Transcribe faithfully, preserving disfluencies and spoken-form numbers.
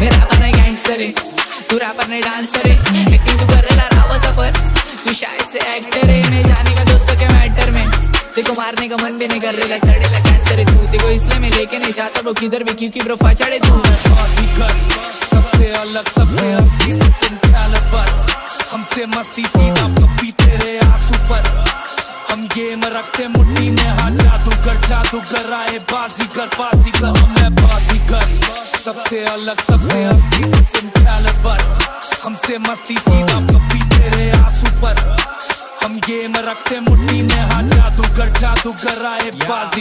मैं रैपर नहीं गैंगस्टर है, तू रैपर नहीं डांसर है। लेकिन तू कर रहा रावा सफर, तू शायद से एक्टर है। मैं जाने का दोस्तों के मैटर में, देखो मारने का मन भी नहीं कर रहा। सड़े ला कैंसर है तू, देखो इसलिए मैं लेके नहीं जाता ब्रो किधर भी, क्योंकि ब्रो फचड़े तू। सबसे अलग सबसे अफीम हमसे मस्ती सीधा पप्पी तेरे आंसू पर। हम गेम रखते मुट्ठी में, हाँ जादूगर जादूगर आए बाजीगर बाजीगर। मैं बाजीगर सबसे अलग सबसे अफीम हमसे मस्ती सीधा पप्पी तेरे आंसू पर। हम गेम रखते मुट्ठी में, हाँ जादूगर जादूगर आए बाजी।